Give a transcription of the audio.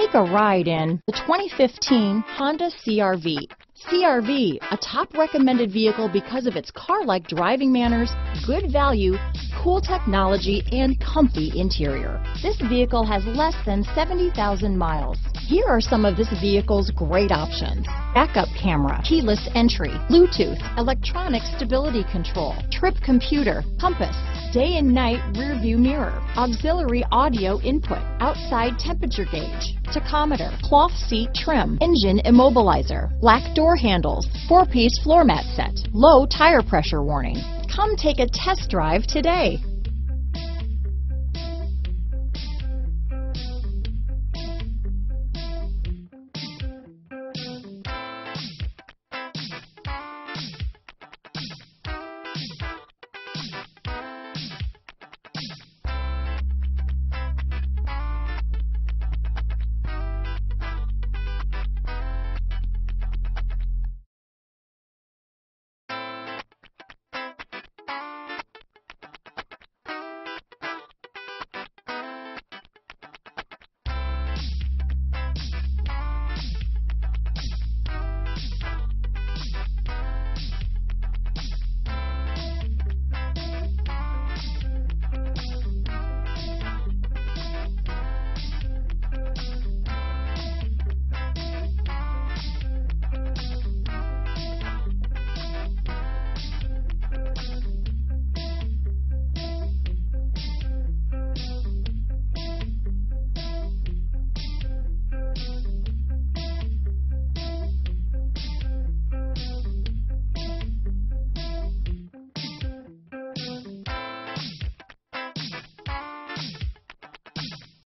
Take a ride in the 2015 Honda CRV. CRV, a top recommended vehicle because of its car-like driving manners, good value, cool technology, and comfy interior. This vehicle has less than 70,000 miles. Here are some of this vehicle's great options: backup camera, keyless entry, Bluetooth, electronic stability control, trip computer, compass, day and night rear view mirror, auxiliary audio input, outside temperature gauge, tachometer, cloth seat trim, engine immobilizer, black door handles, 4-piece floor mat set, low tire pressure warning. Come take a test drive today.